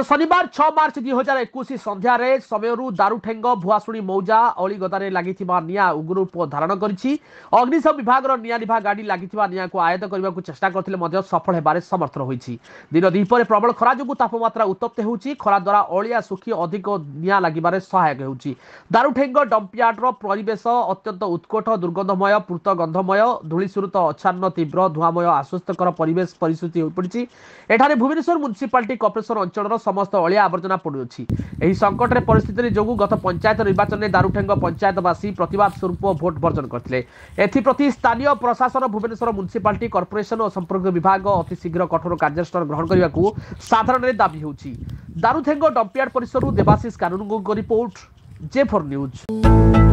तो शनिवार 6 मार्च 2021 सन्धार समयरू दारूठेंग भुआसुणी मौजा अलीगदार लगी निआं उग्ररूप धारण कर अग्निशम विभाग निआंलिभा गाड़ी लगी निआं को आयत्त करने को चेष्टा करते सफल होबार समर्थन होती। दिन द्विपहर प्रबल खरा जो तापमात्रा उत्तप्त होती। खरा द्वारा अलिया सुखी अधिक निआं लगे सहायक होती। दारूठेंग डंपयार्डर परिवेश अत्यंत उत्कट दुर्गंधमय पूर्त गंधमय धूलिसुरत अच्छान्न तीव्र धूआमय आश्वस्तकर परिवेश परिस्थिति होपड़ी। एठारे भुवनेश्वर म्युनिसिपालिटी कॉर्पोरेशन अंचल समस्त अलिया आवर्जना पड़ुअछि। एही संकट रे परिस्थिति जोगु गत पंचायत निर्वाचन में दारूठेंग पंचायतवासी प्रतिवाद स्वरूप भोट वर्जन करथिले। एथिप्रति स्थानीय प्रशासन भुवनेश्वर म्युनिसिपालिटी कॉर्पोरेशन और संपर्क विभाग अति शीघ्र कठोर कार्यानुष्ठान ग्रहण करबाकू साधारण रे दाबी होछि। दारूठेंग डंपयार्ड परिसरु देवाशीष कानूनगो रिपोर्ट जे4 न्यूज।